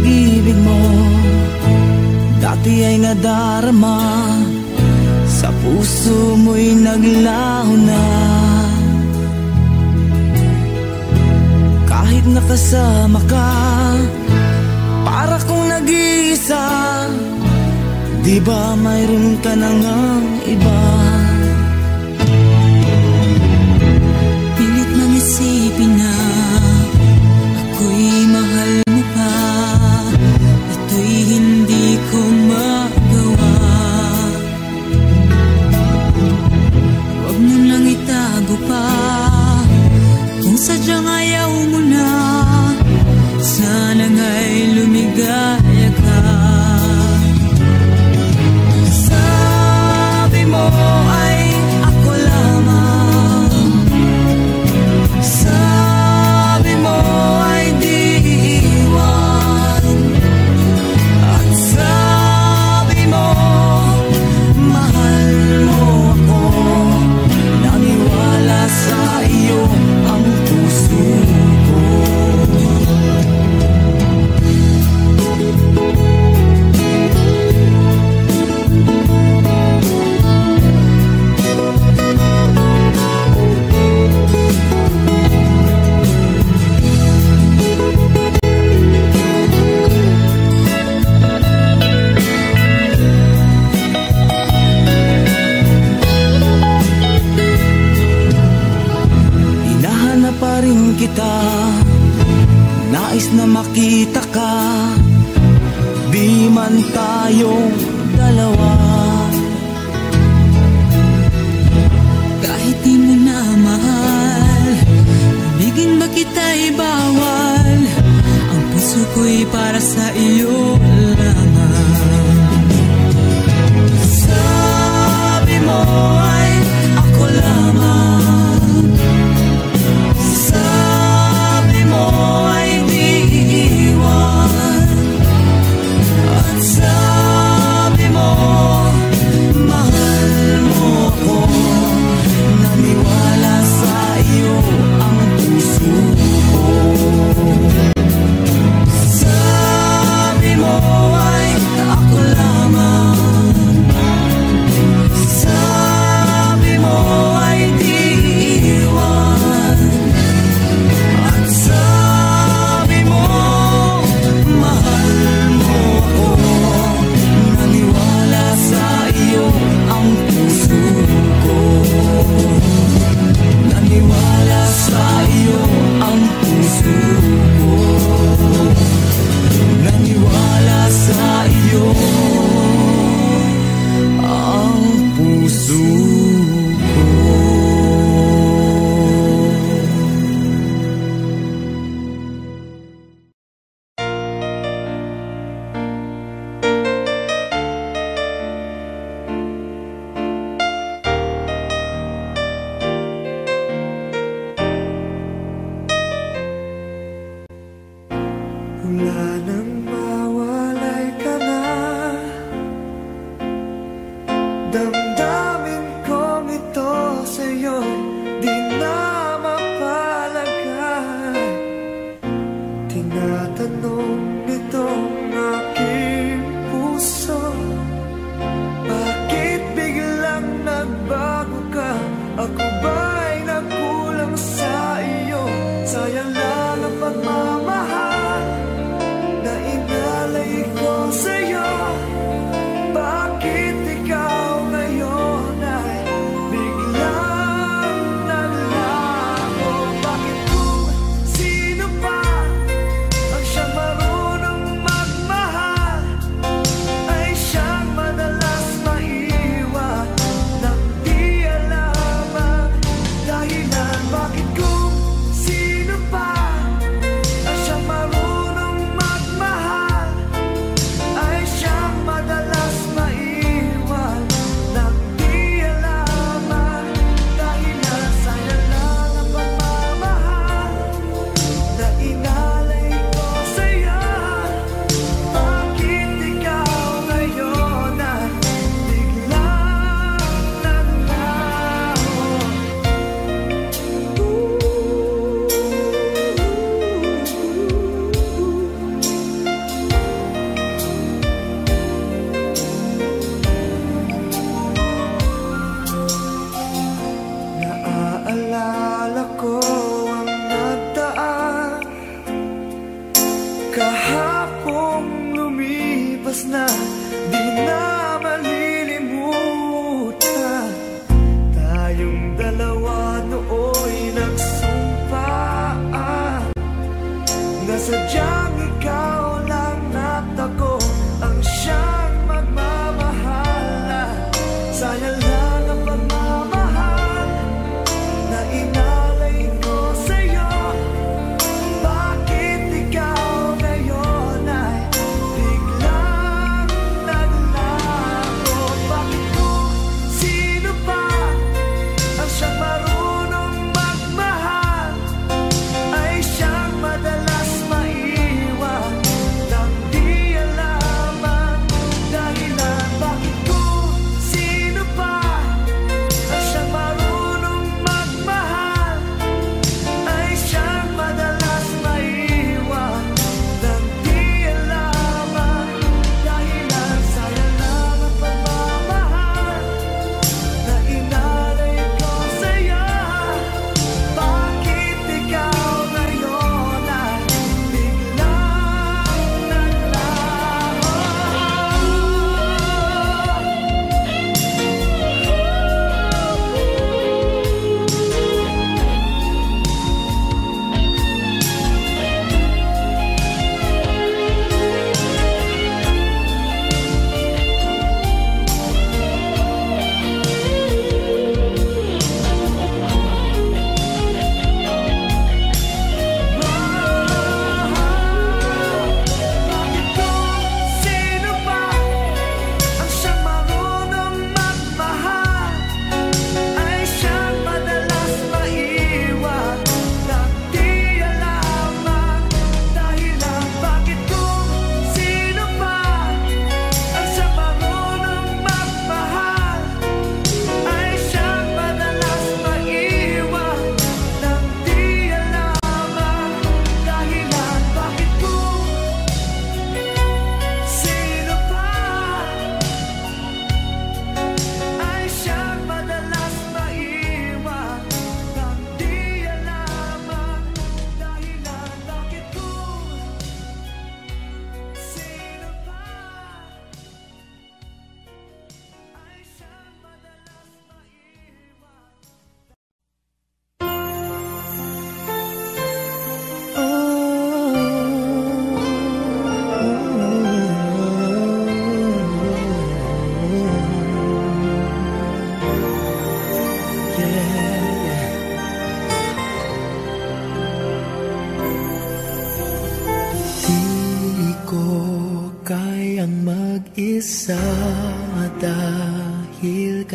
pag-ibig mo, dati ay nadarama, sa puso mo'y naglaho na. Kahit nakasama ka, para kung nag-iisa, di ba mayroon ka na ngang iba? Pilit mang isipin na ako'y mahal mo pa, ito'y hindi ko magawa. Huwag mo nang itago pa, kung sadyang ayaw mo na, sana nga'y lumigaya ka. Sabi mo ay ako lamang, sabi mo ay di iwan, at sabi mo mahal mo ako, naniwala sa iyo ang puso ko. Kita, nais na makita ka, di man tayong dalawa. Kahit di mo na mahal, bigin ba kita'y bawal, ang puso ko'y para sa iyo lamang. Sabi mo ay ako lamang, ay di iwan, at sabi mo mahal mo ako, naniwala sa iyo ang puso ko. Sabi mo ay ako lamang, sabi mo ay di iwan, at sabi mo, mahal mo ako, naniwala sa iyo ang puso ko. Naniwala sa iyo ang puso ko, naniwala sa iyo ang puso ko. hapong lumipas na, di na malilimutan. Tayong dalawa nooy nagsumpa na sadyang ikaw lang at ako ang siyang magmamahala. Sayang lang ang pagmamahal na inalay ko sa'yo. Bakit ikaw ngayon ay biglang naglago? Bakit ko? Sino pa ang siyang marunong magmahal ay siyang madalas maiwan nang di alam ang dahilan? Bakit ko? Sino pa ang siyang marunong magmahal ay siyang madalas maiwan nang di alam ang dahilan? Sayang lang ang pagmamahal na inalay ko sa'yo. Bakit ikaw ngayon ay biglang naglaho? Bakit ko? Sino pa ang siyang marunong magmahal ay siyang madalas maiwan nang di alam ang dahilan? Bakit ko? Sino pa ang siyang marunong magmahal ay siyang madalas maiwan nang di alam ang dahilan? Bakit ko? Sino pa ay siyang madalas maiwan nang di alam ang dahilan? Bakit ko? Sino pa ay siyang madalas maiwan? Di ko kayang mag-isa dahil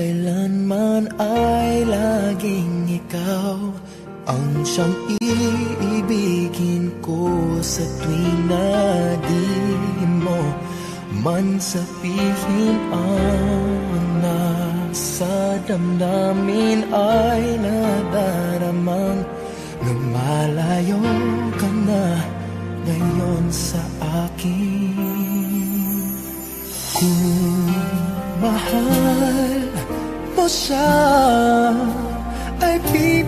kailanman ay laging ikaw ang siyang iibigin ko sa tuwing na di mo man sabihin ang nasa damdamin ay nadaramang lumalayo ka na ngayon sa akin. Kung mahal mo siya ay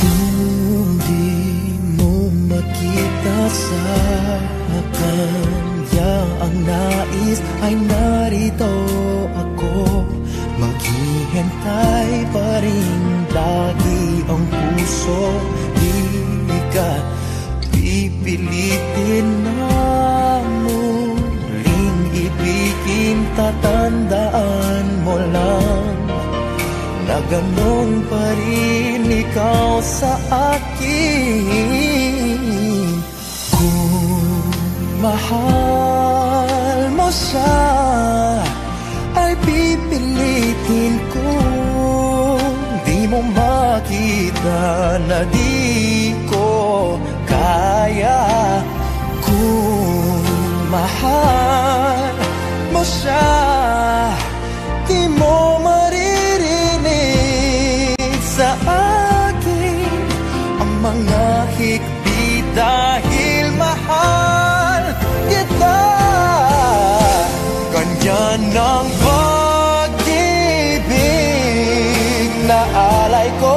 Kung di mo makita sa kanya ang nais ay narito ako, maghihintay pa rin lagi ang puso. Di ka pipilitin na muling ibigin. Tatandaan mo lang na ganun pa rin ikaw sa akin. Kung mahal mo siya ay pipilitin kung di mo makita na di ko kaya. siya, di mo maririnig sa akin ang mga hikbi dahil mahal kita. Ganyan ang pag-ibig na alay ko.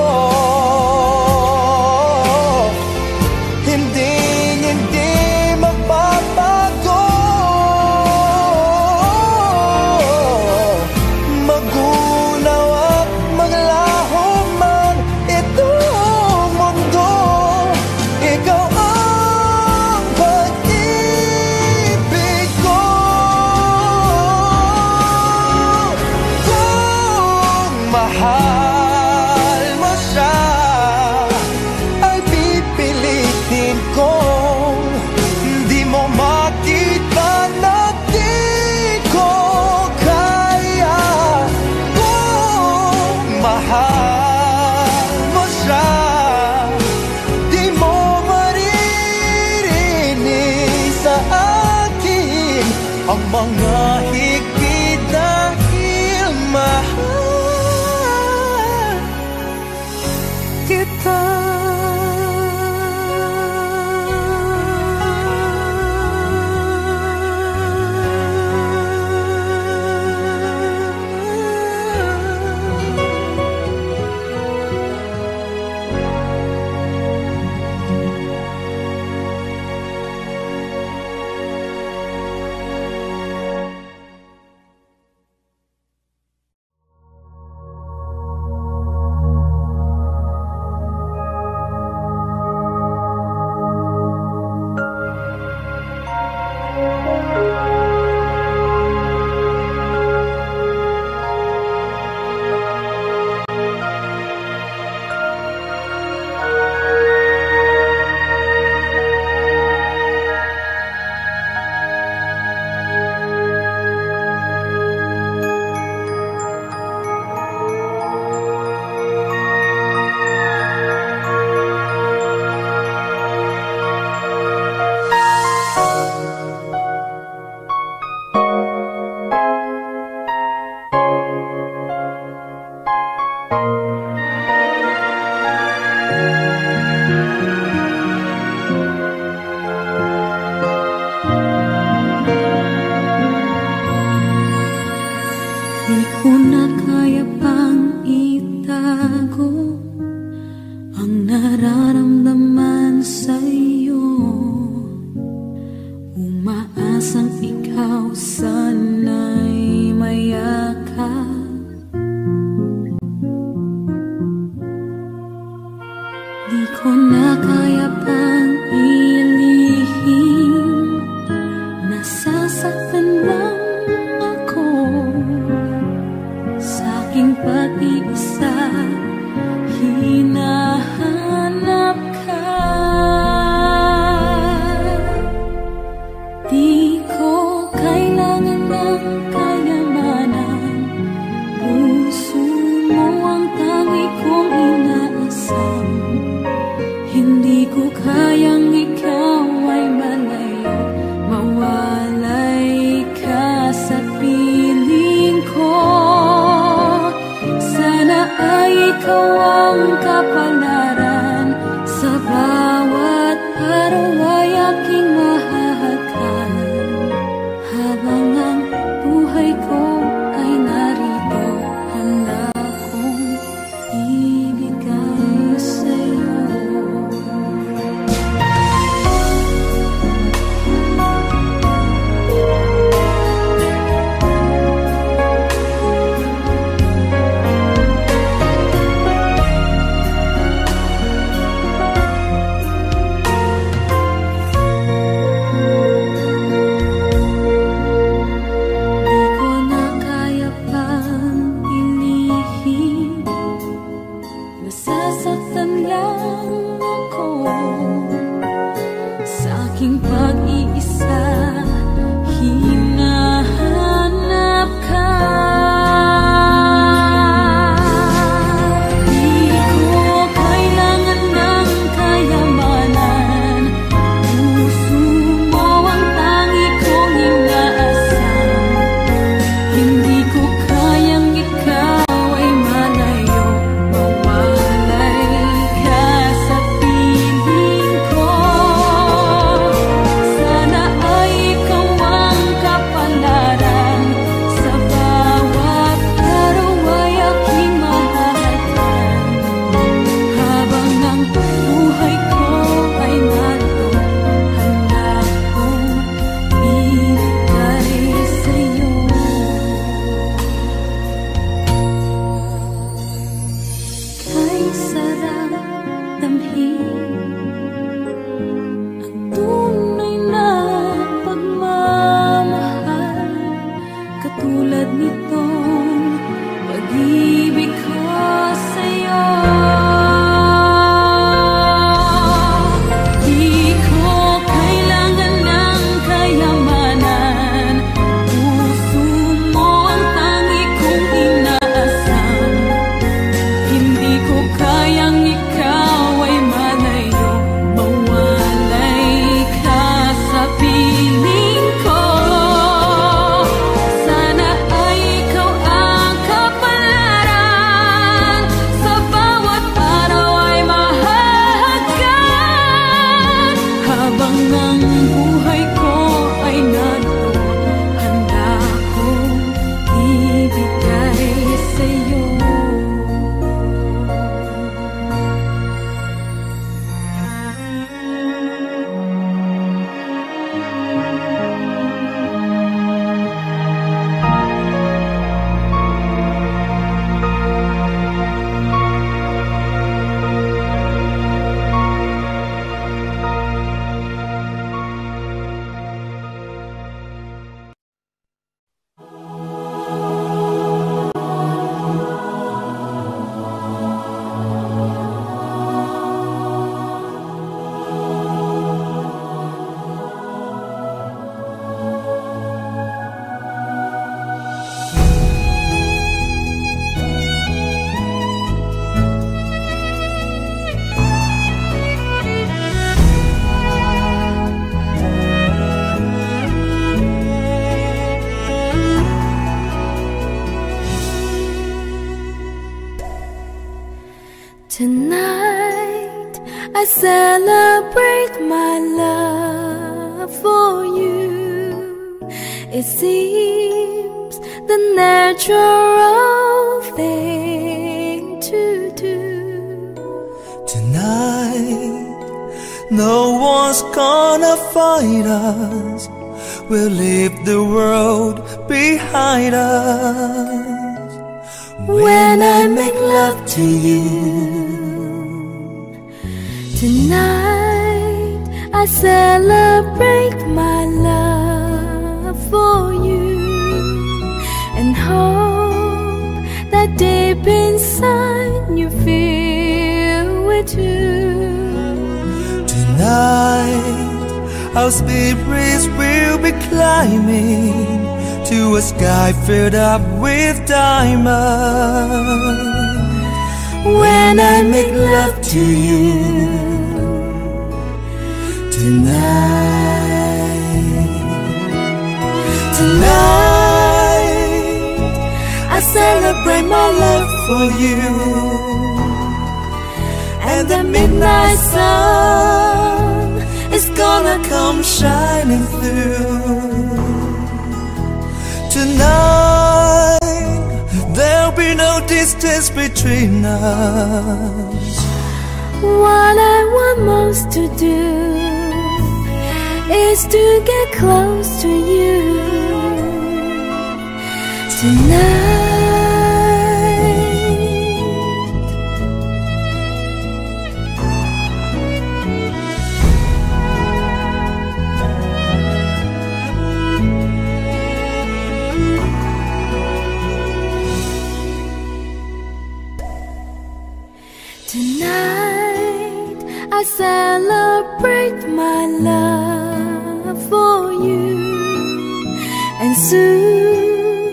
Tonight, I celebrate my love for you. It seems the natural thing to do. Tonight, no one's gonna fight us. We'll leave the world behind us. When I make love to you, tonight I celebrate my love for you, and hope that deep inside you feel it too. Tonight our spirits will be climbing to a sky filled up with diamonds. When I make love to you tonight, I celebrate my love for you, and the midnight sun is gonna come shining through. Tonight there'll be no distance between us. What I want most to do is to get close to you. Tonight I celebrate my love for you, and soon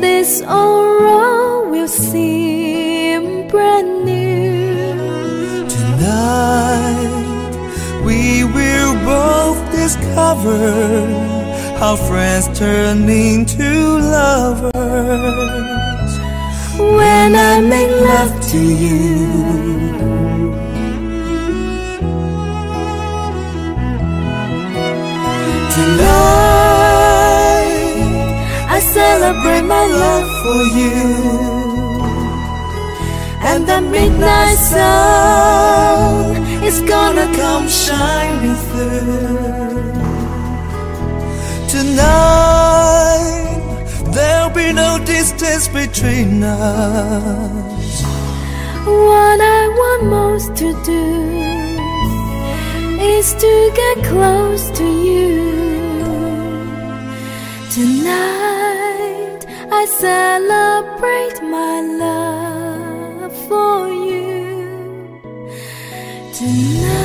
this aura will seem brand new. Tonight we will both discover how friends turn into lovers. When I make love to you, tonight, I celebrate my love for you, and the midnight sun is gonna come shining through. Tonight, there'll be no distance between us. What I want most to do is to get close to you. Tonight I celebrate my love for you tonight.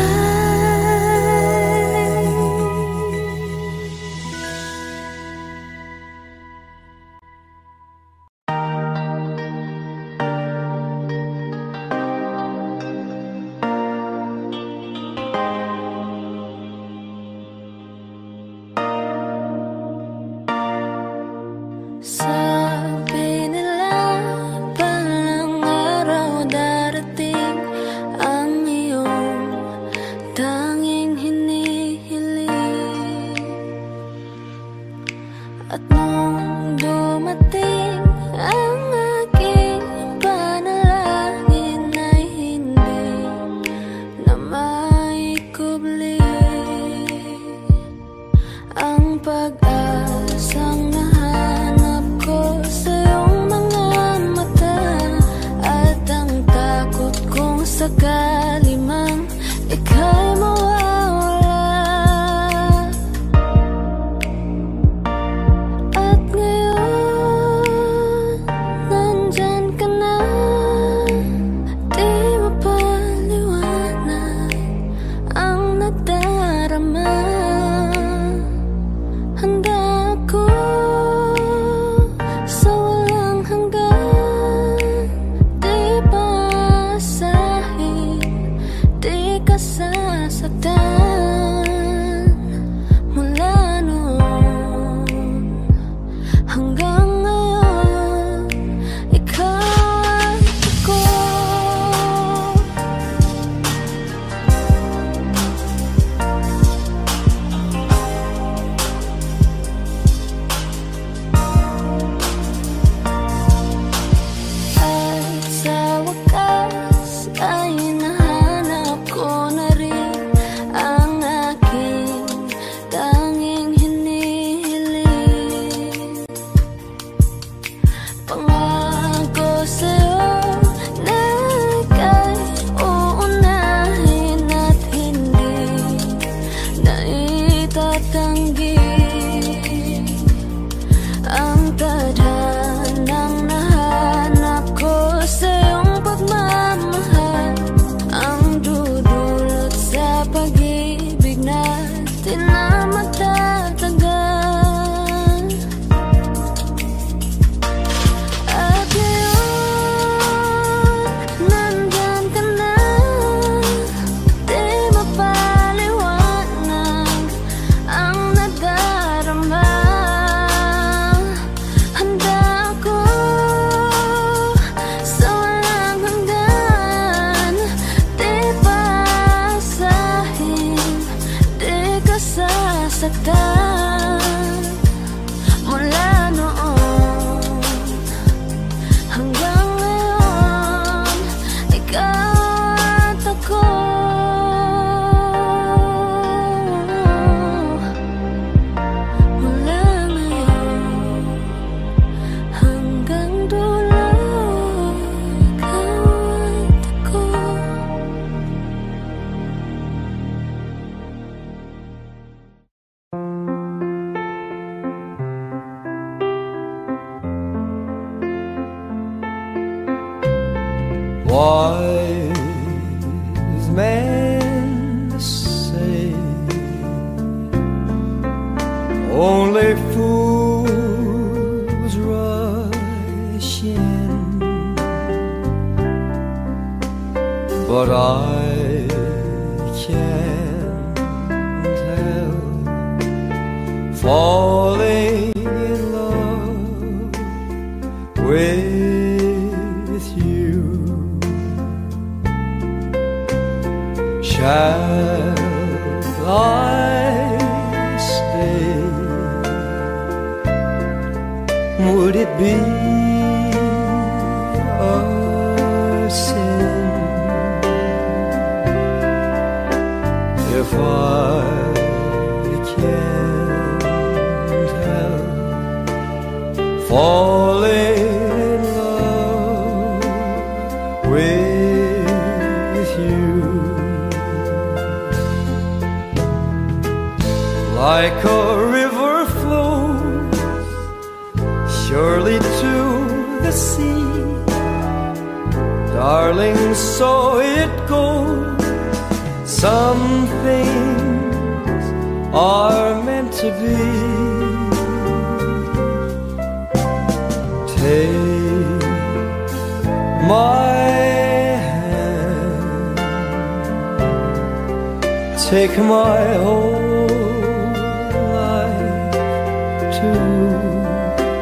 fall in love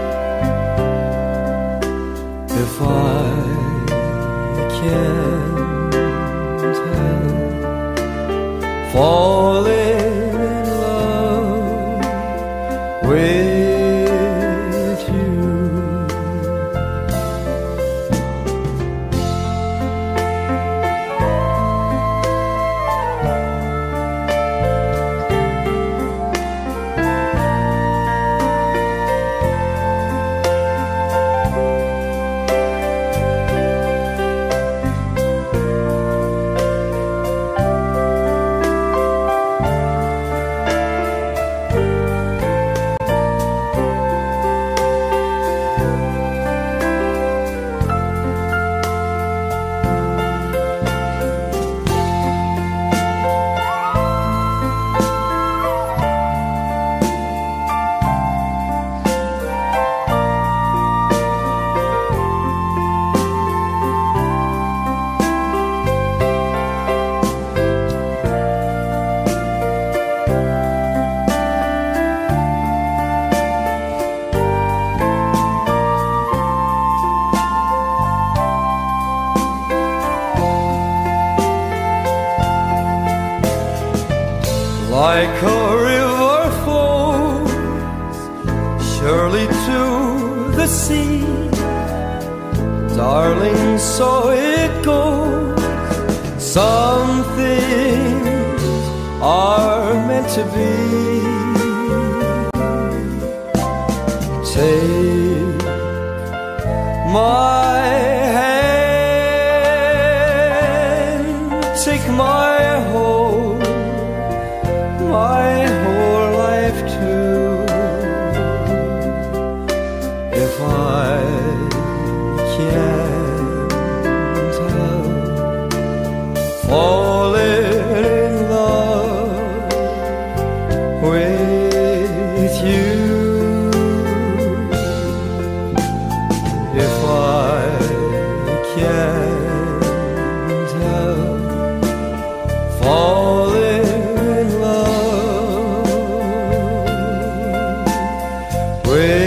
with like a river flows surely to the sea, darling, so it goes. Some things are meant to be. Take my hand, take my whole life too. If I can't help falling in love with you, if I can't help falling time.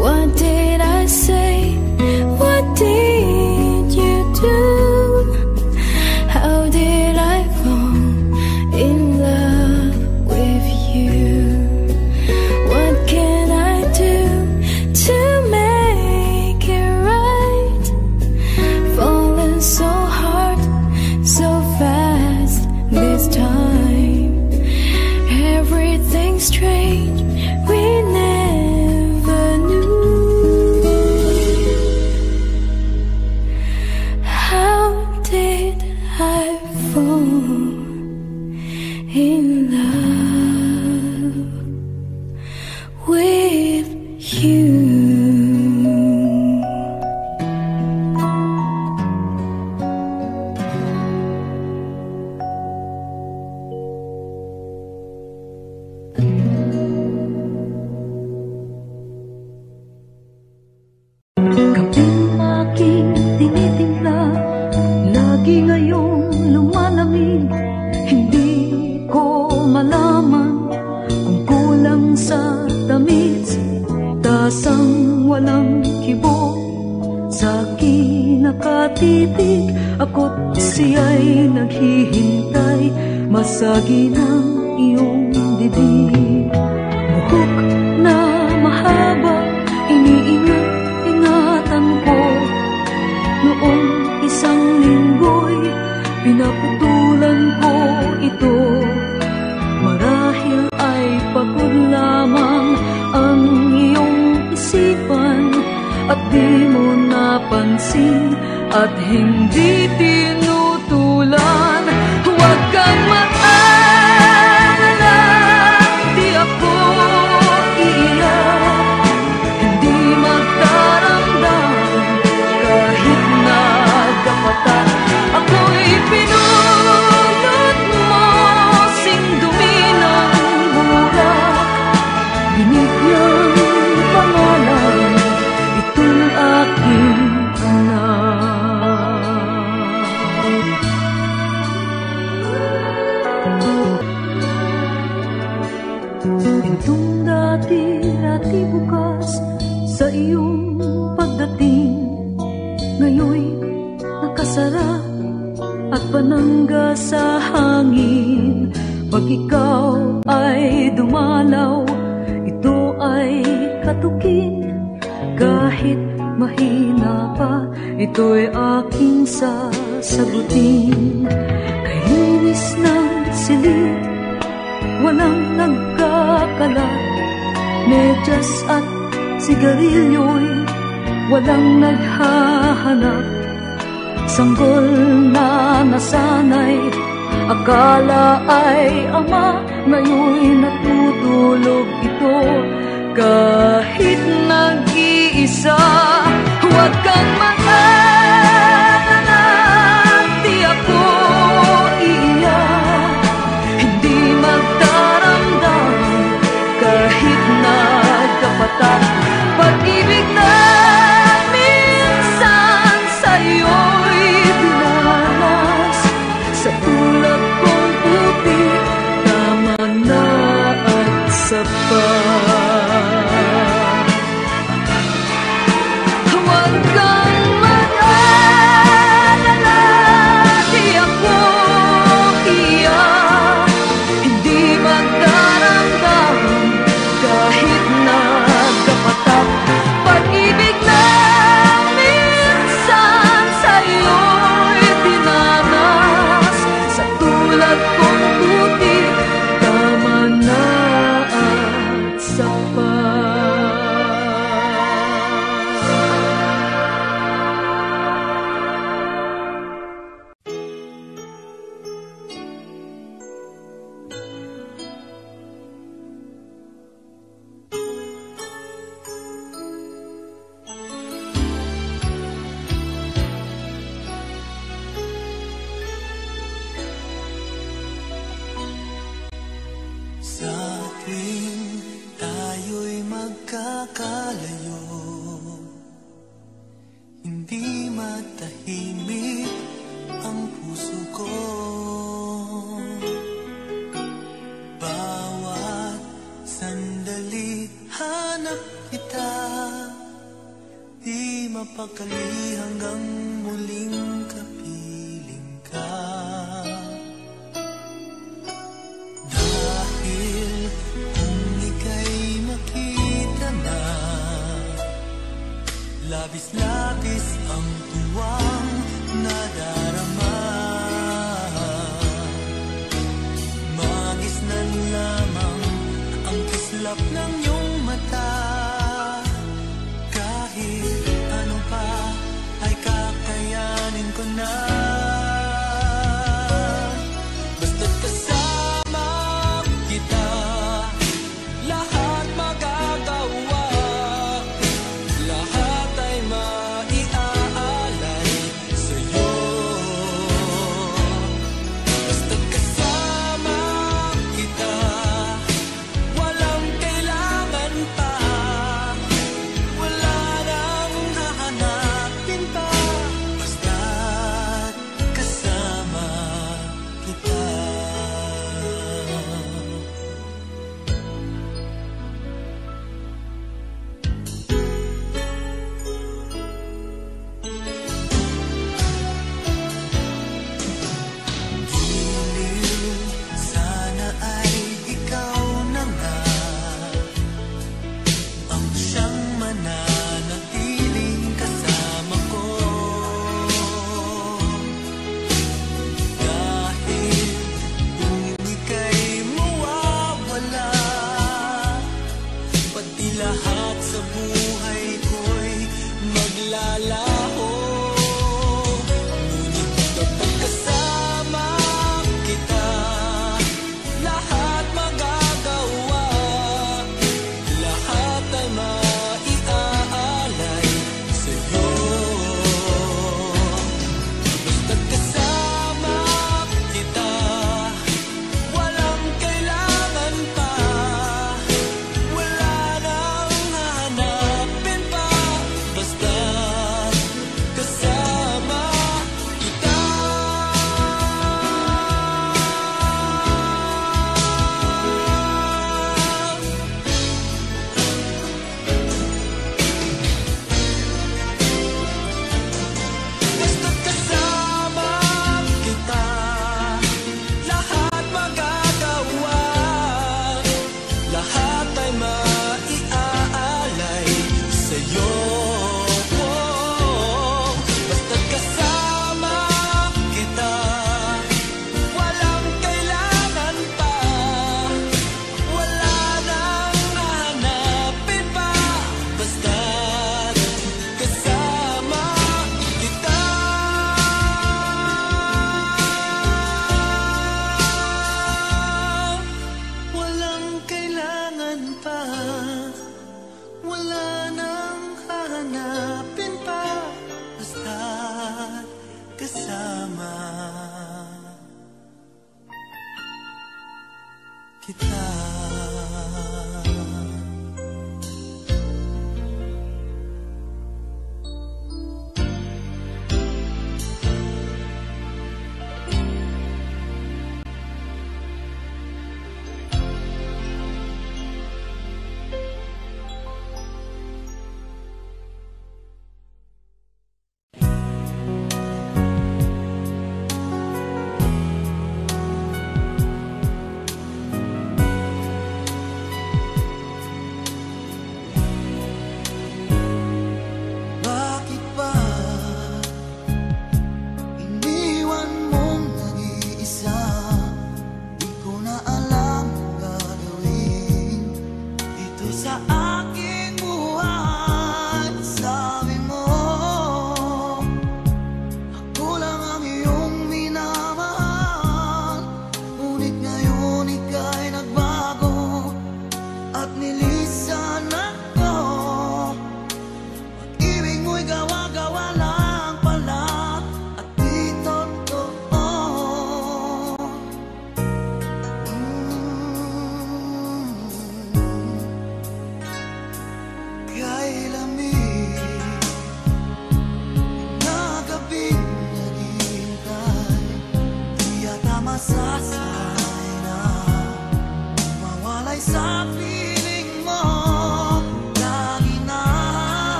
What did I say? What did you do? Ako't siya'y naghihintay, masagi ng iyong dibdib. Buhok na mahaba, iniingat-ingatan ko. Noong isang linggo'y pinaputulan ko ito. Marahil ay pagod lamang ang iyong isipan, at di mo napansin at hindi tinutulan. Huwag kang mag-alala, di ako iiyak, hindi magdaramdam kahit nagkapata. Ako'y pinunod mo, singdumi ng burak, binigyang pangalan itong aking anak. Itong dati-dati bukas sa iyong pagdating, ngayoy nakasara at panangga sa hangin. Pag ikaw ay dumalaw, ito ay katukin. Kahit mahina pa, ito'y aking sasagutin. Kainis ng silid, walang nagkakalat, medyas at sigarilyo'y walang naghahanap. Sanggol na nasanay, akala ay ama, ngayon'y natutulog ito kahit nag-iisa. Huwag kang mag-alala, di ako iiyak, hindi magdaramdam kahit nagkapata. Pag-ibig na minsan sa'yo'y binalas, sa tulad kong puti, tama na at sapat.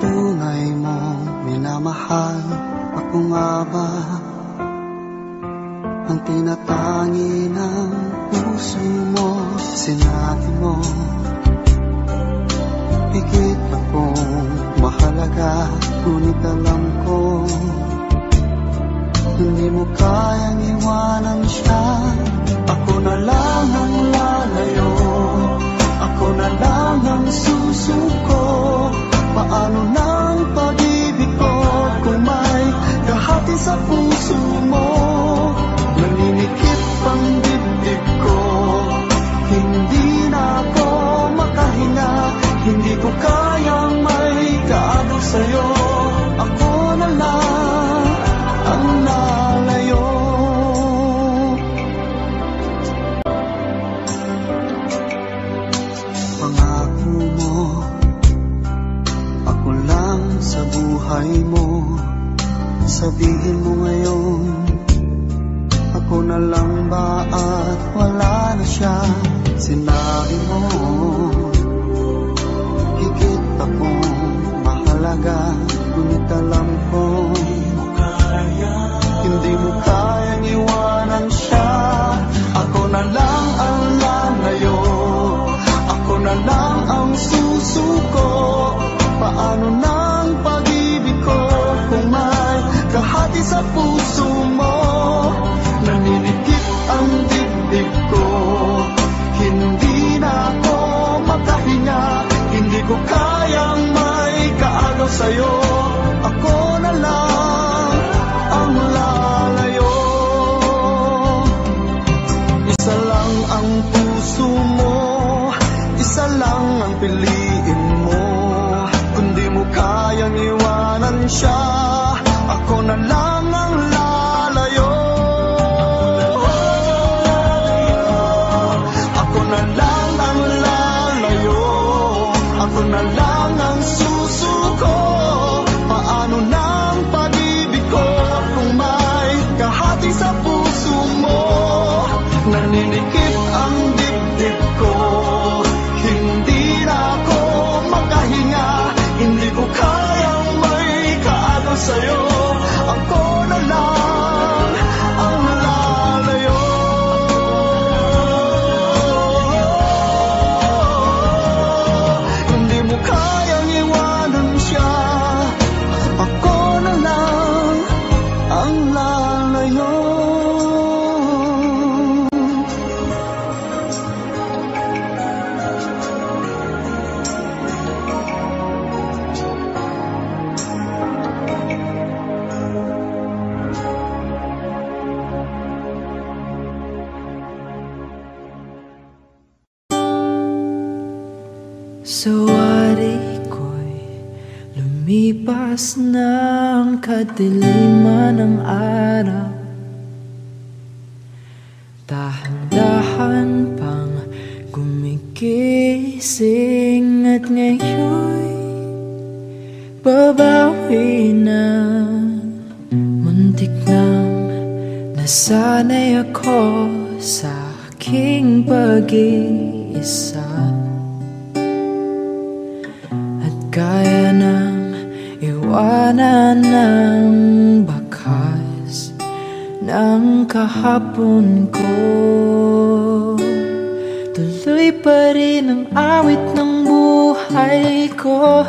tunay mong minamahal ako nga ba? Ang tinatangi ng puso mo, sinabi mo higit akong mahalaga, ngunit alam ko hindi mo kayang iwanan siya. Ako na lang ang lalayo, ako na lang ang susuko. Paano ng pag-ibig ko kung may kahati sa puso mo? Naninikip ang dibdib ko, hindi na ako makahinga. Hindi ko kayang may kaagaw sa'yo. Ako na lang ang nalayo. Pangako mo, ako lang sa buhay mo. Sabihin mo ngayon, ako na lang ba at wala na siya? Sinabi mo higit akong mahalaga, ngunit alam ko hindi mo kayang iwanan siya. Ako na lang ang lalayo, ako na lang ang susuko. Paano ng pag-ibig ko kung may kahati sa puso mo? Naninikip ang dibdib ko, hindi na ako makahinga. Hindi ko kayang may kaagaw sa'yo. Ako na lang ang lalayo. Isa lang ang puso mo, isa lang ang piliin mo. Kung di mo kayang iwanan siya, ako na lang ang lalayo. Ako na lang ang lalayo, ako na lang ang susuko. Paano ng pag-ibig ko kung may kahati sa puso mo? Naninikip ang dibdib ko, hindi na ako makahinga. Hindi ko kayang may kaagaw sa'yo. Ako na lang ang lalayo. Hindi mo kayang iwanan siya. Ako na lang ang lalayo. So ari ko'y lumipas ng kadiliman ng araw. Dahan-dahan pang gumigising at ngayon'y babawi na. Muntik nang nasanay ako sa aking pag-iisa. Kaya nang iwanan ng bakas ng kahapon ko. Tuloy pa rin ang awit ng buhay ko.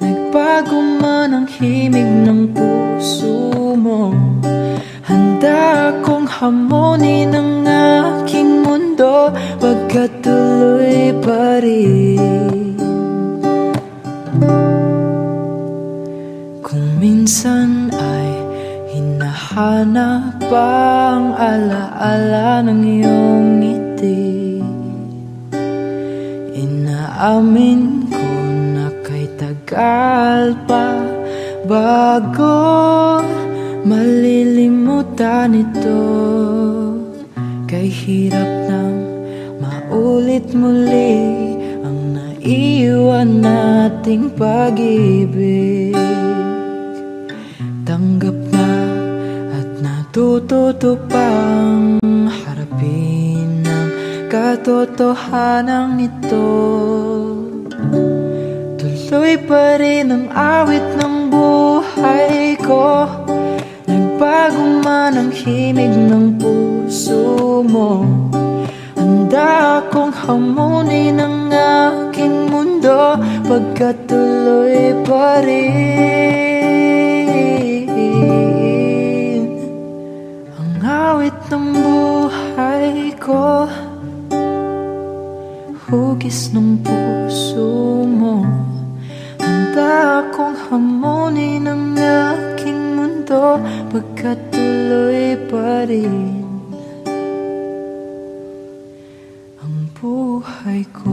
Nagbago man ang himig ng puso mo. Handa akong hamonin ang aking mundo, pagkat tuloy pa rin. Kung minsan ay hinahanap ang alaala ng iyong ngiti, inaamin ko na kay tagal pa bago malilimutan ito. Kay hirap ng maulit muli ang naiwan nating pag-ibig. Tanggap na at natututo pang harapin ang katotohanan ito. Tuloy Tuloy pa rin ang awit ng buhay ko. Nagbago man ang himig ng puso mo, handa akong hamunin ang aking mundo, pagkatuloy pa rin ang awit ng buhay ko. Hugis ng puso mo, handa akong hamunin ang aking mundo, pagkatuloy pa rin ang buhay ko.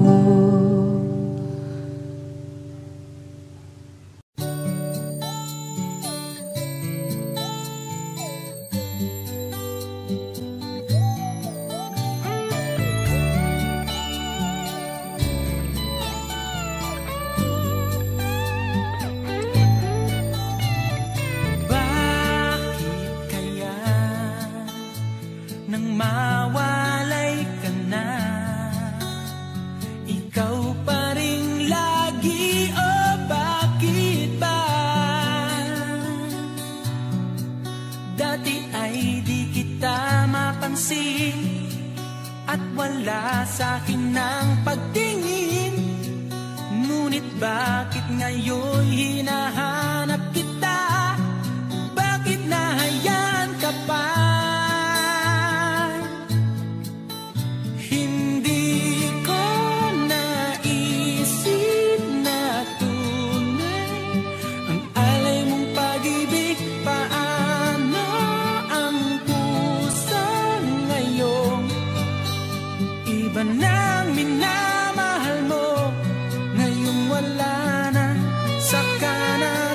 Minamahal mo, ngayong wala na, saka na.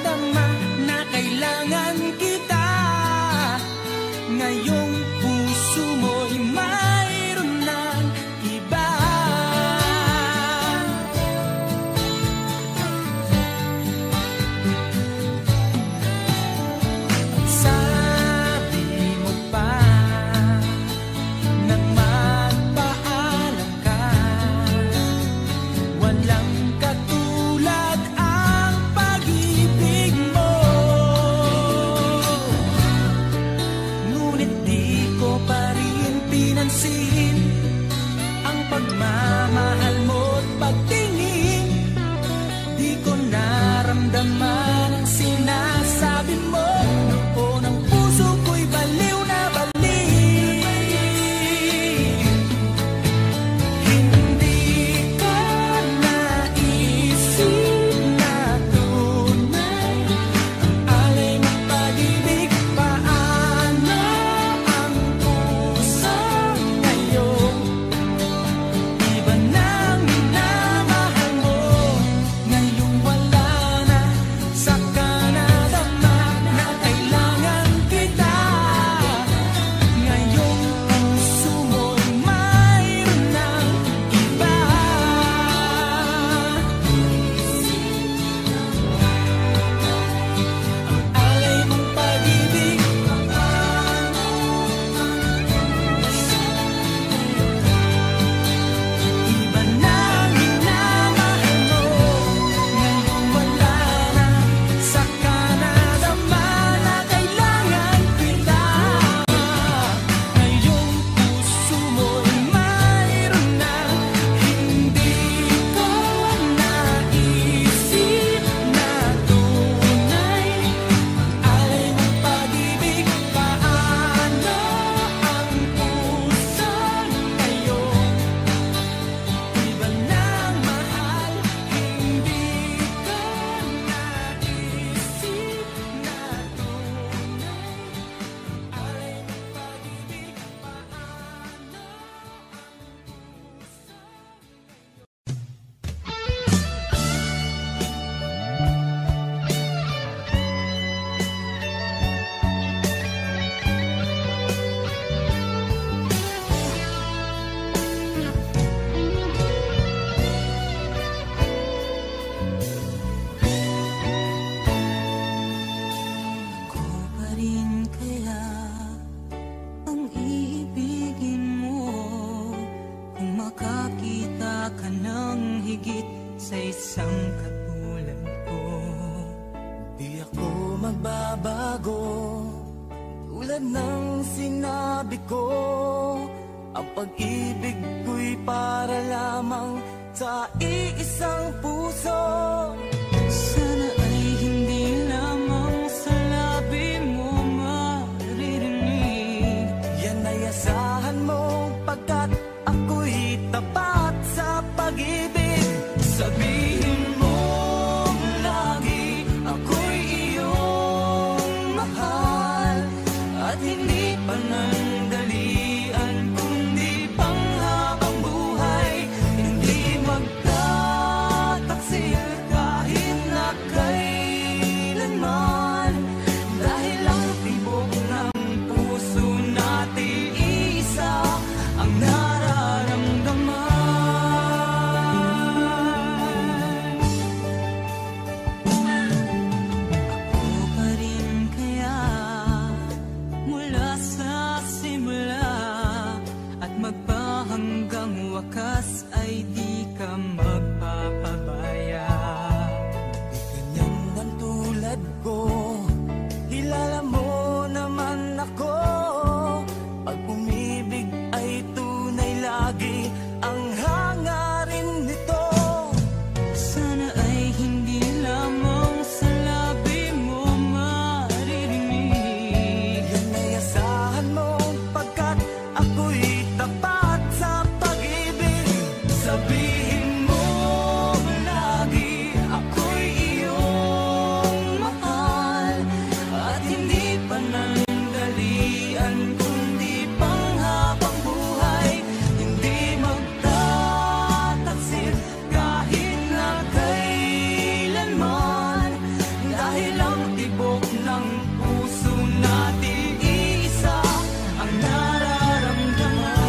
magbabago. Tulad ng sinabi ko, ang pag-ibig ko'y para lamang sa iisang puso. Sana ay hindi lamang sa labi mo maririnig. Yan ay asahan mo pagkat ako'y tapat sa pag-ibig. Sabihin mo lagi ako'y iyong mahal at hindi pa nandalian kundi panghabang buhay. Hindi magtataksil kahit na kailanman, dahil ang tibok ng puso natin isa ang nararamdaman. Hanggang wakas ay di ka magpapabaya. Di ganyan ang tulad ko, kilala mo naman ako. Pag umibig ay tunay lagi ang hangarin nito. Sana ay hindi lamang sa labi mo maririnig. Yan ay asahan mo pagkat ako'y tapat. Sabihin mo lagi ako'y iyong mahal at hindi pa nandalian kundi panghabang buhay. Hindi magtataksir kahit na kailanman, dahil ang tibok ng puso natin isa ang nararamdaman.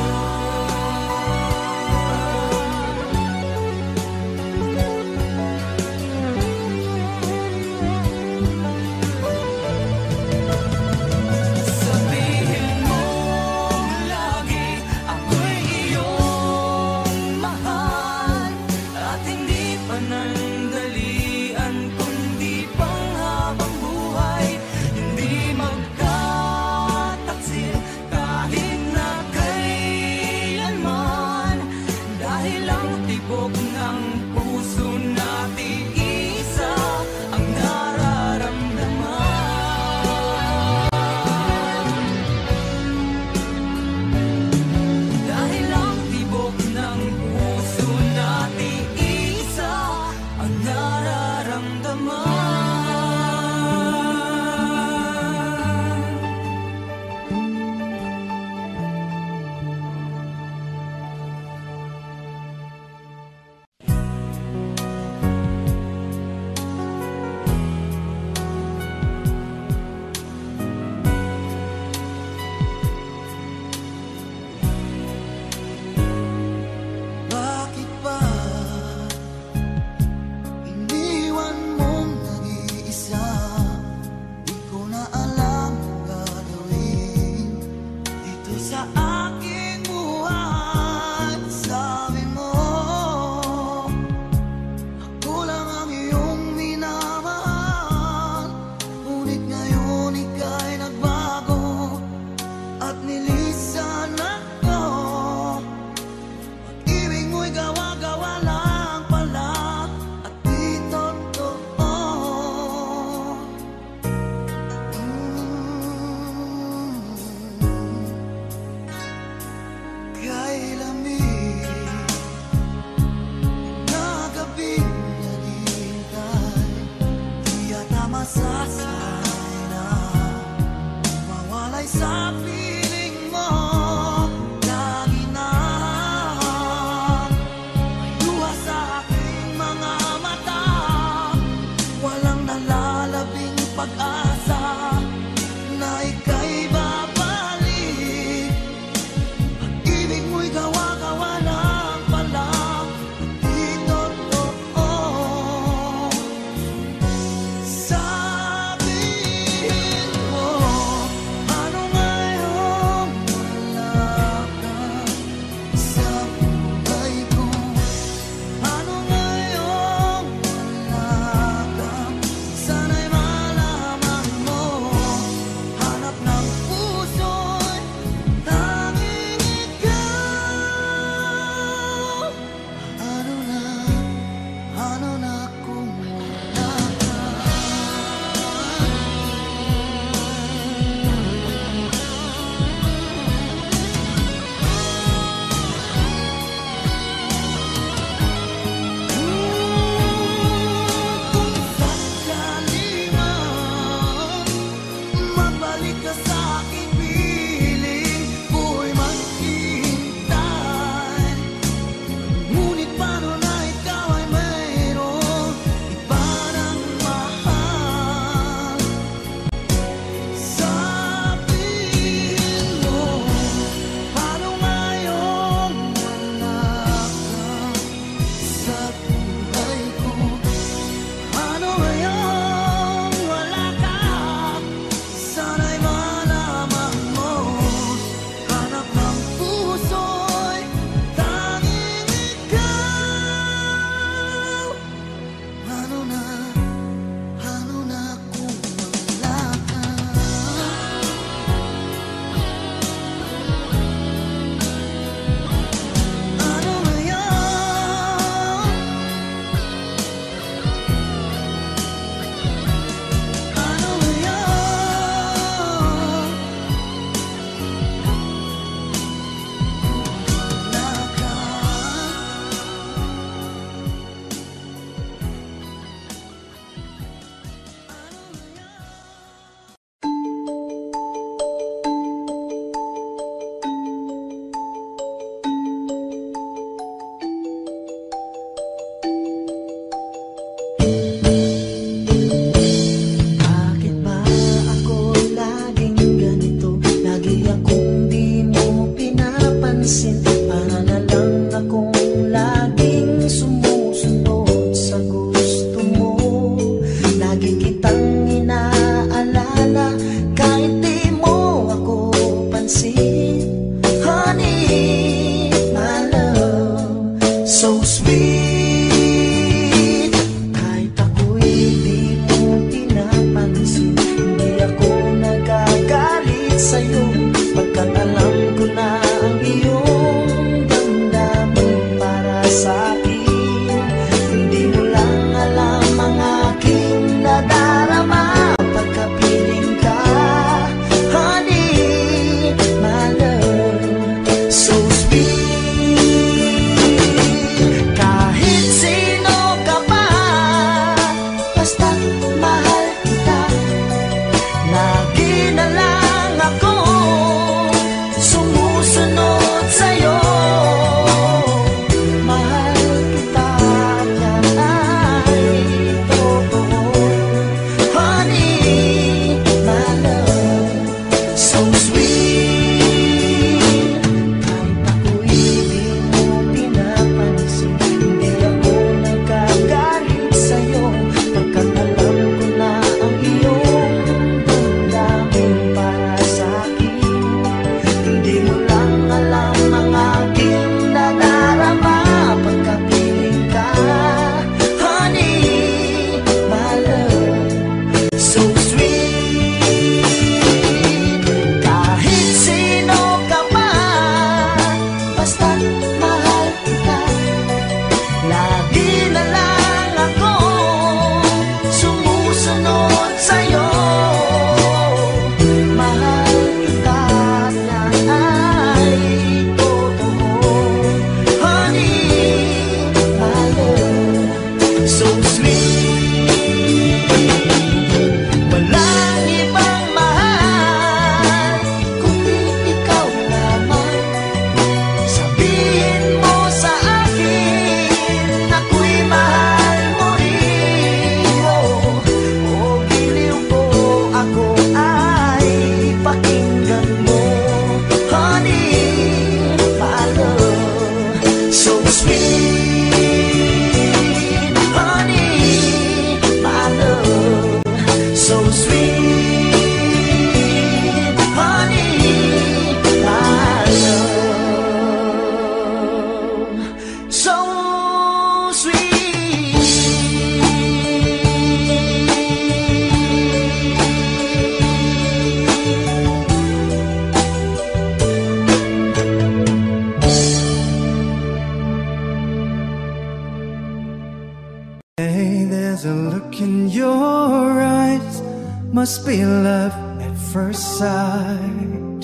must be love at first sight.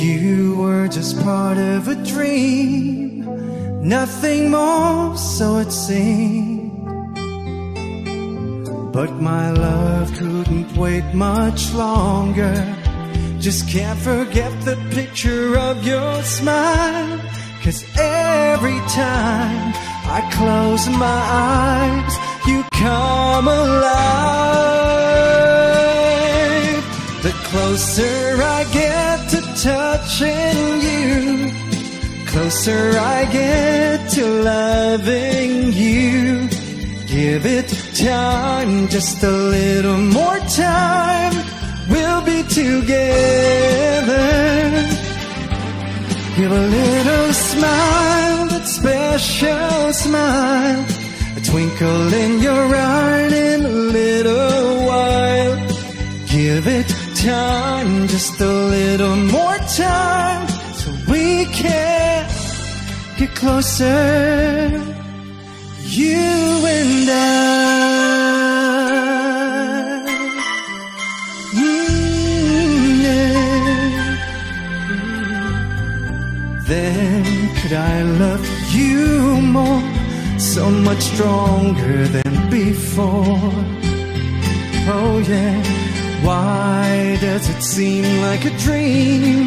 You were just part of a dream, nothing more, so it seemed. But my love couldn't wait much longer, just can't forget the picture of your smile. 'Cause every time I close my eyes, you come alive. The closer I get to touching you, closer I get to loving you. Give it time, just a little more time, we'll be together. Give a little smile, that special smile, a twinkle in your eye in a little while. Give it time, just a little more time, so we can get closer, you and I. Then could I love you more, so much stronger than before. Oh yeah, why does it seem like a dream?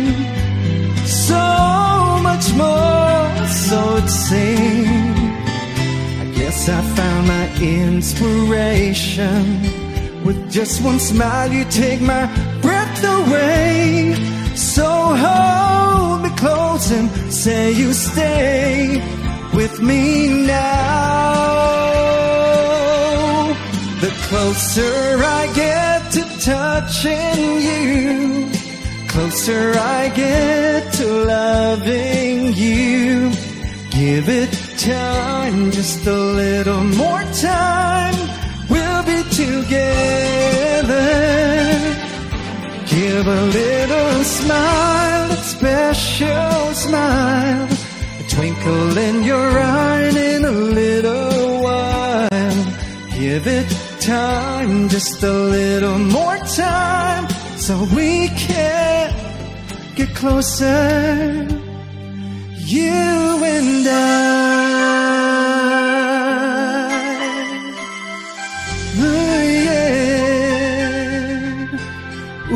So much more, so it seems. I guess I found my inspiration. With just one smile you take my breath away. So hold me close and say you stay with me now. The closer I get to touching you, closer I get to loving you. Give it time, just a little more time, we'll be together. Give a little smile, that special smile, a twinkle in your eye in a little while. Give it time, just a little more time, so we can get closer, you and I.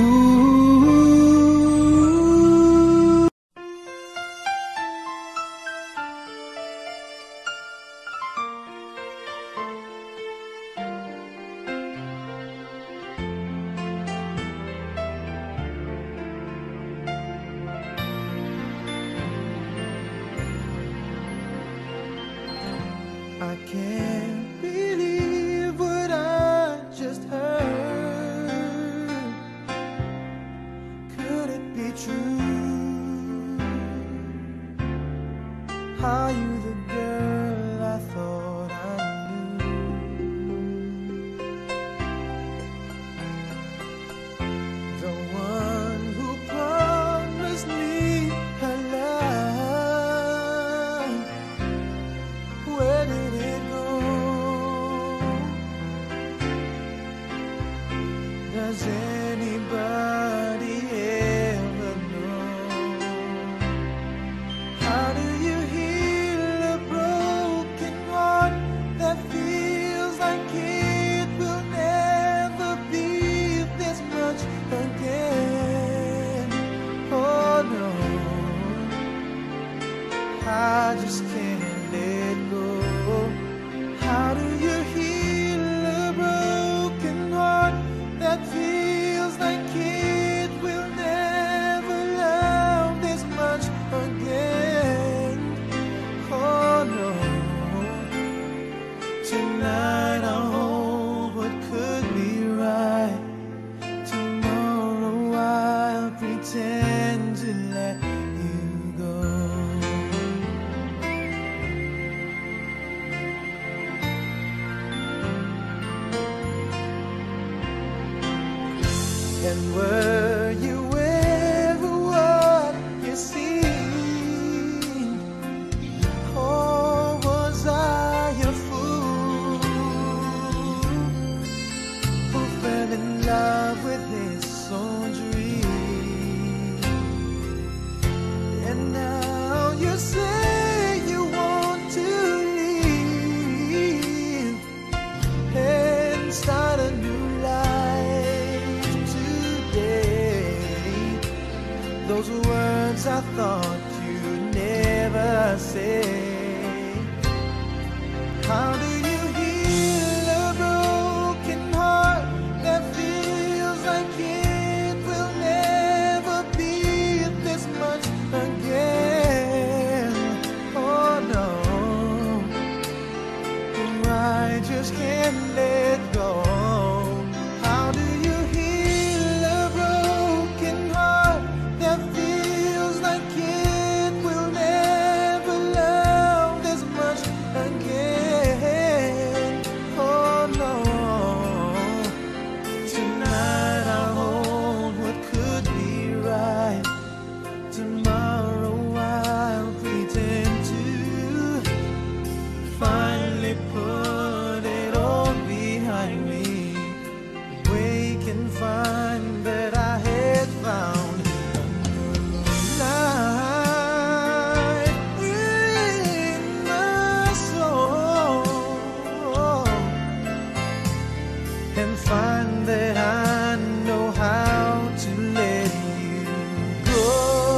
Ooh, yeah. love with his own dream. And now you say you want to leave and start a new life today. Those words I thought you'd never say. How do you can't let go? How do you heal a broken heart that feels like it will never love this much again? Oh no. Tonight I'll hold what could be right. Tomorrow I'll pretend to finally put me. Wake and find that I had found a new life in my soul, and find that I know how to let you go. You go.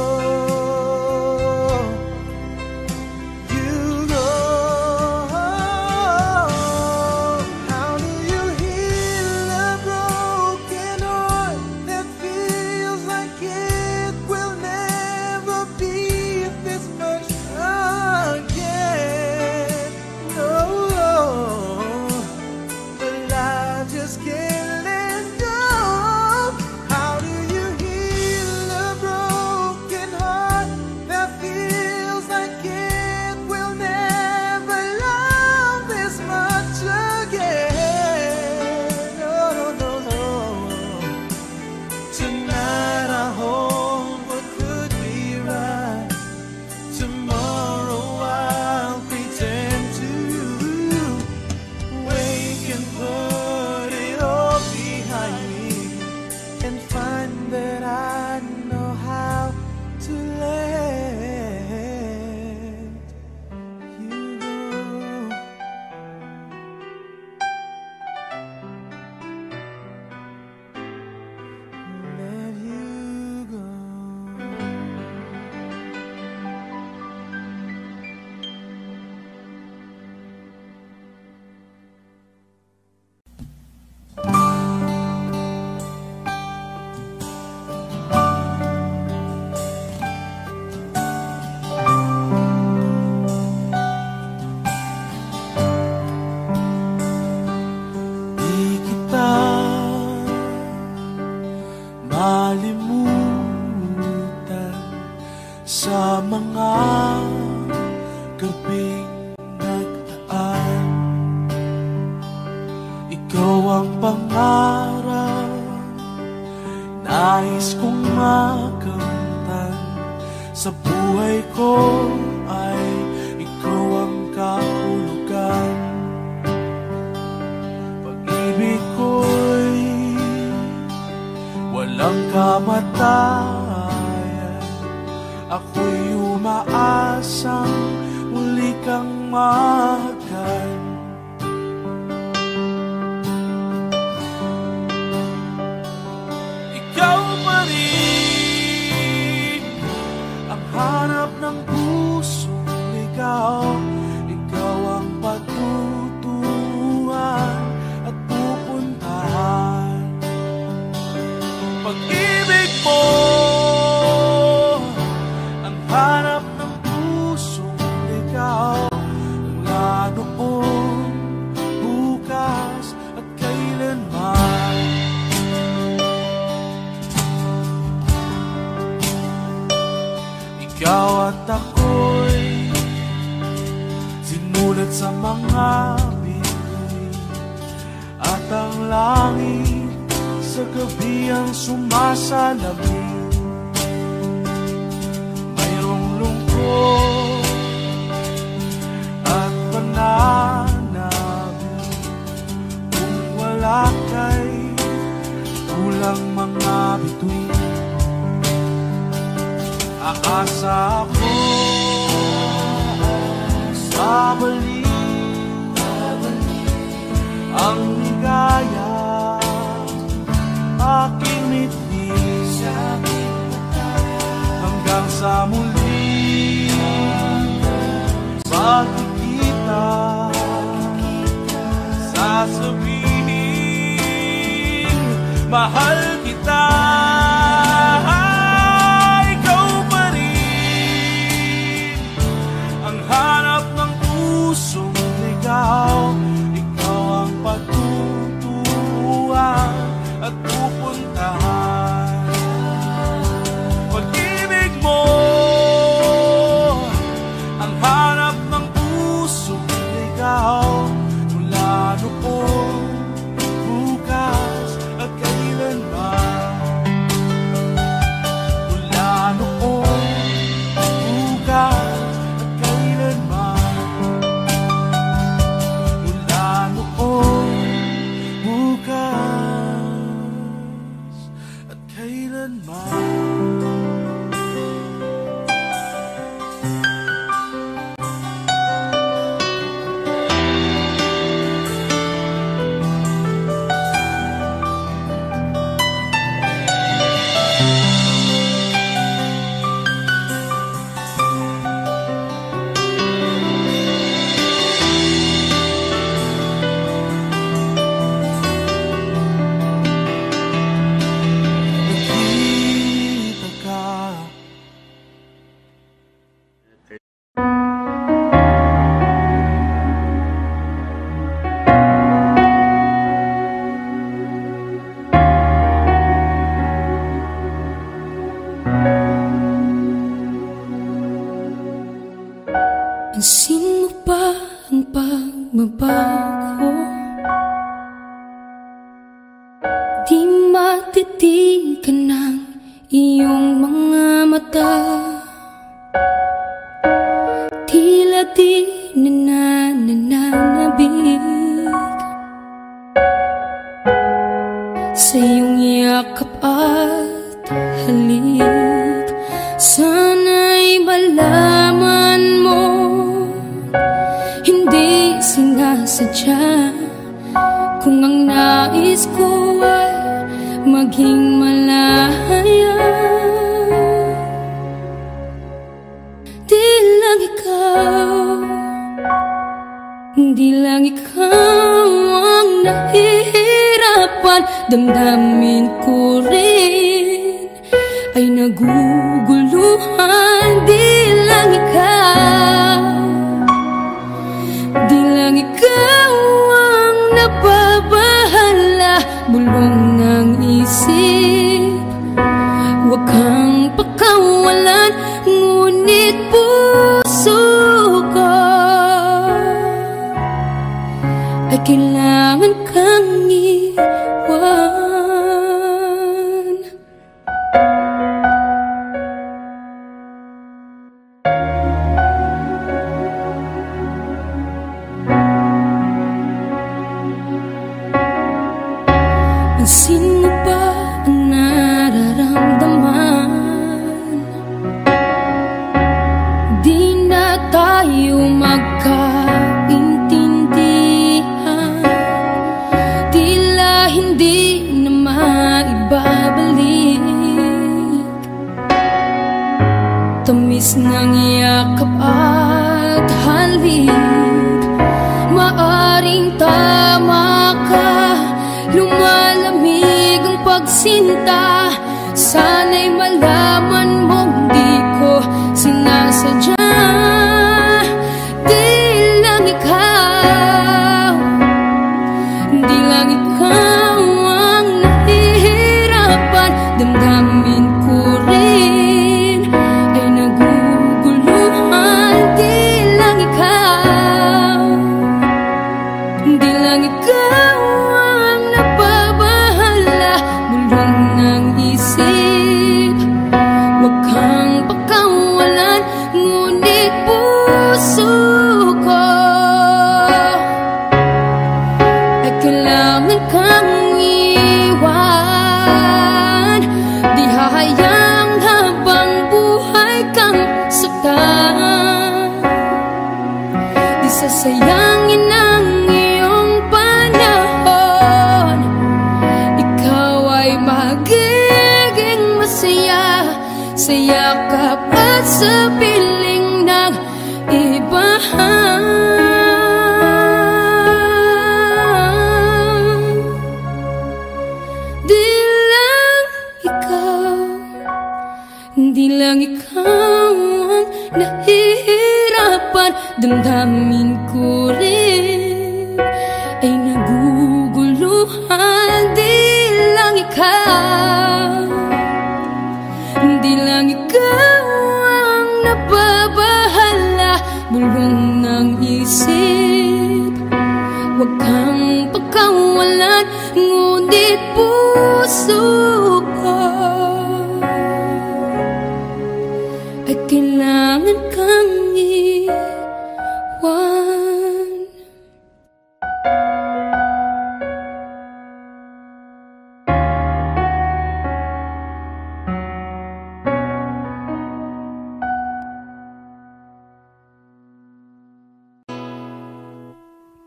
Kulang mga bituin, aasa ako babalik ang ligaya, aking ngiti hanggang sa muli pagkikita, sasabihin mahal kita. sayangin ang iyong panahon. Ikaw ay magiging masaya, saya kapag sa piling ng ibahan. Hindi lang ikaw ang nahihirapan, damdamin ko rin ay naguguluhan. Hindi lang ikaw, hindi lang ikaw ang nababahala, bulong ng isip, huwag kang pagkawalan, ngunit puso ko ay kailangan kang iwan.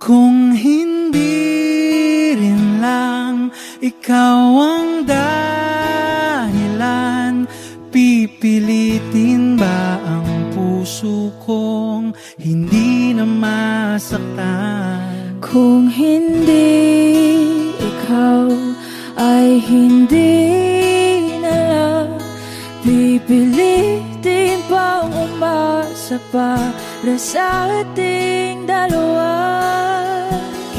Kung hindi rin lang ikaw ang dahilan, pipilitin ba ang puso kong hindi na masaktan? Kung hindi ikaw ay hindi na lang, pipilitin pang umasa para sa ating dalawa.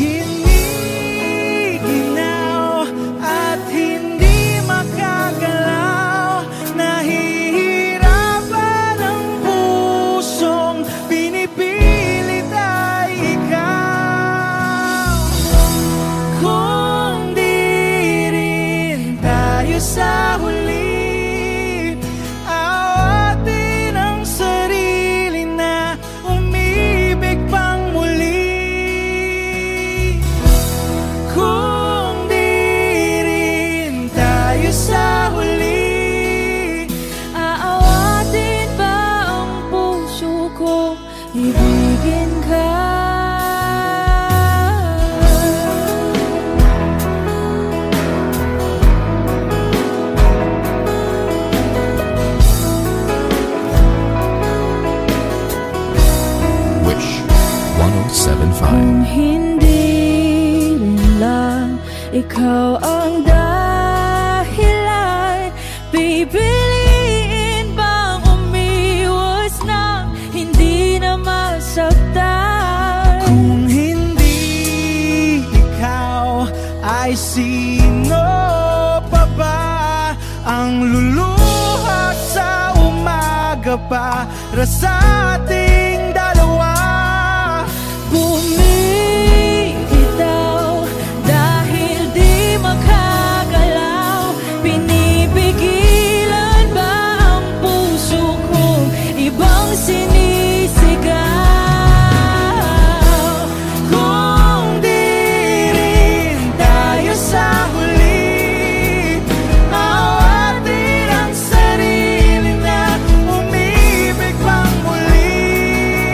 Giniginaw at hindi makagalaw, nahihirapan ang pusong pinipilit ay ikaw. Kung di rin tayo sa huli, kung hindi lang ikaw ang dahilan, pipiliin bang umiwas na hindi na masaktan? Kung hindi ikaw ay sino pa ba ang luluha sa umaga pa para sa ating dalawa? Bumibitaw dahil di makagalaw, pinipigilan ba ang puso kong ibang sinisigaw? Kung di rin tayo sa huli, awatin ang sarili na umibig pang muli.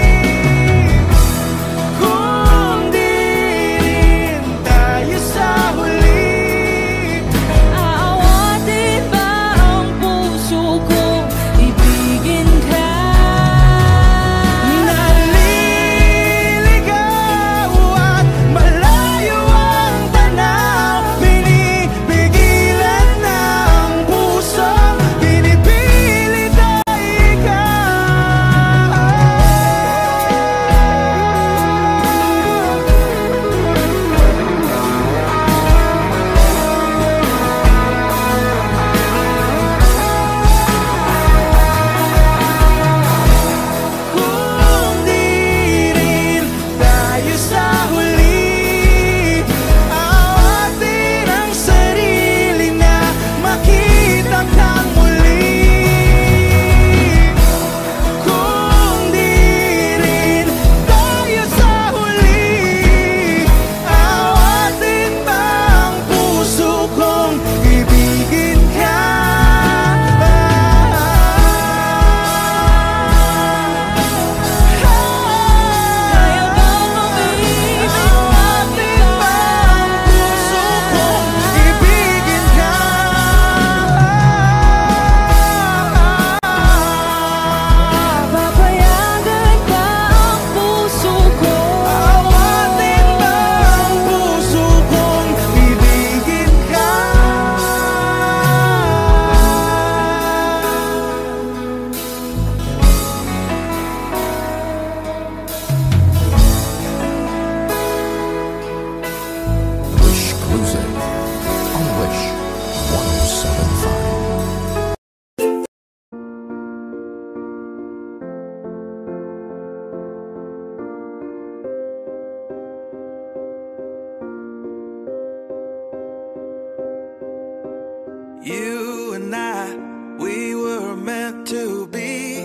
You and I, we were meant to be.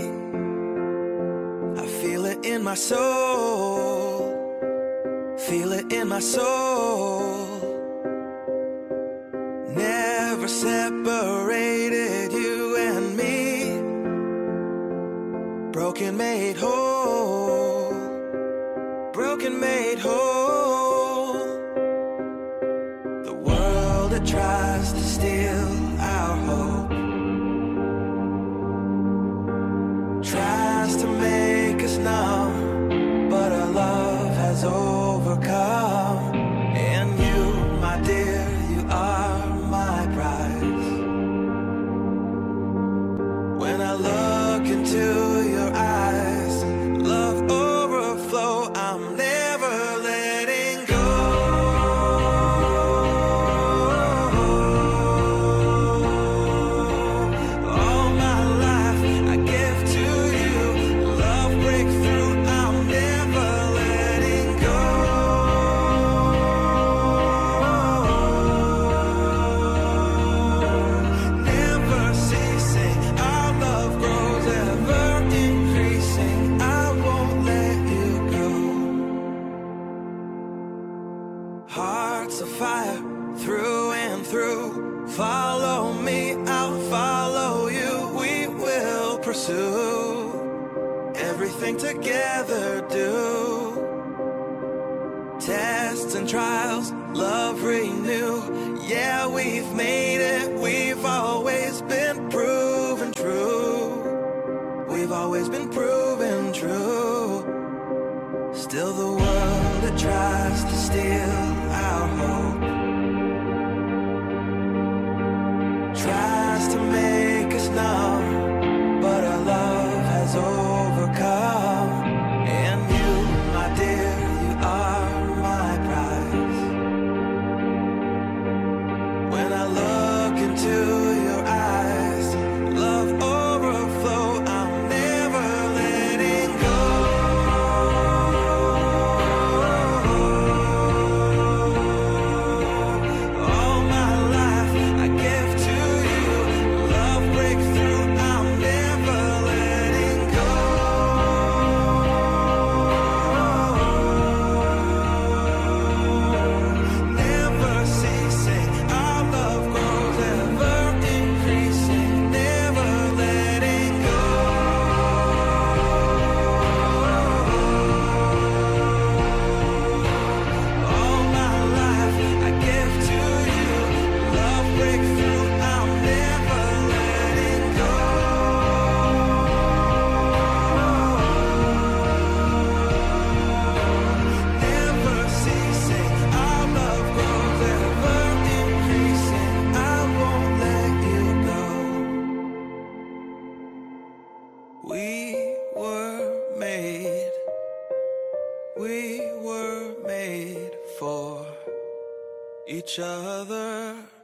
I feel it in my soul, feel it in my soul. Never separated, you and me. Broken made whole, broken made whole. The world that tries to steal our hope tries to make us numb, but our love has overcome. And you, my dear, you are my prize. When I look into your eyes, love overflow, I'm never letting go. All my life I give to you. Love breakthrough, I'm never letting go. Never ceasing, our love grows, ever increasing. I won't let you go. Hearts of fire, through and through. Follow me, I'll follow you. We will pursue everything together, do. Tests and trials, love renew. Yeah, we've made it, we've always been proven true. We've always been proven true. Still the world that tries to steal our hope tries to make us numb, but our love has overcome. And you, my dear, you are my prize. When I look into your eyes, love overflow, I'm never letting go. All my life I give to you. Love breakthrough, I'm never letting go. Never ceasing, our love grows, ever increasing. Never letting go. All my life I give to you. Love breakthrough, I'm never letting go. Never ceasing, our love grows, ever increasing. I won't let you go. We were made for each other.